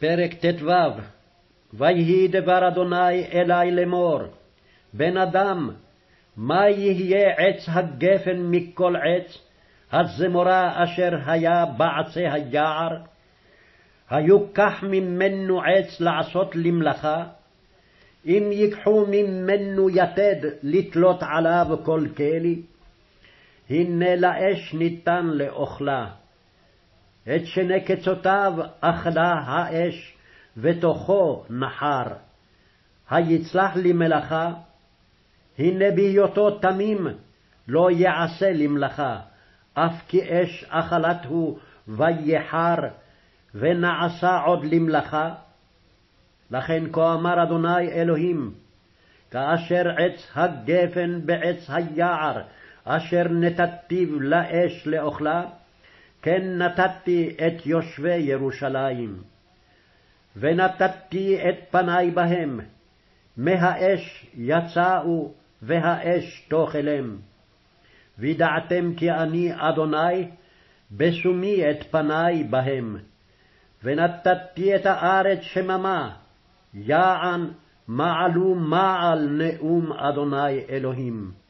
פרק ט"ו. ויהי דבר אדוני אלי לאמור, בן אדם, מה יהיה עץ הגפן מכל עץ, הזמורה אשר היה בעצי היער? היוקח ממנו עץ לעשות למלאכה? אם ייקחו ממנו יתד לתלות עליו כל כלי? הנה לאש ניתן לאוכלה. את שני קצותיו אכלה האש, ותוכו נחר. היצלח למלאכה? הנה בהיותו תמים לא יעשה למלאכה, אף כי אש אכלת הוא ויחר, ונעשה עוד למלאכה. לכן כה אמר אדוני אלוהים, כאשר עץ הגפן בעץ היער, אשר נתתיו לאש לאוכלה, כן נתתי את יושבי ירושלים, ונתתי את פני בהם, מהאש יצאו והאש תאכלם. וידעתם כי אני אדוני, בשומי את פני בהם, ונתתי את הארץ שממה, יען מעלו מעל נאום אדוני אלוהים.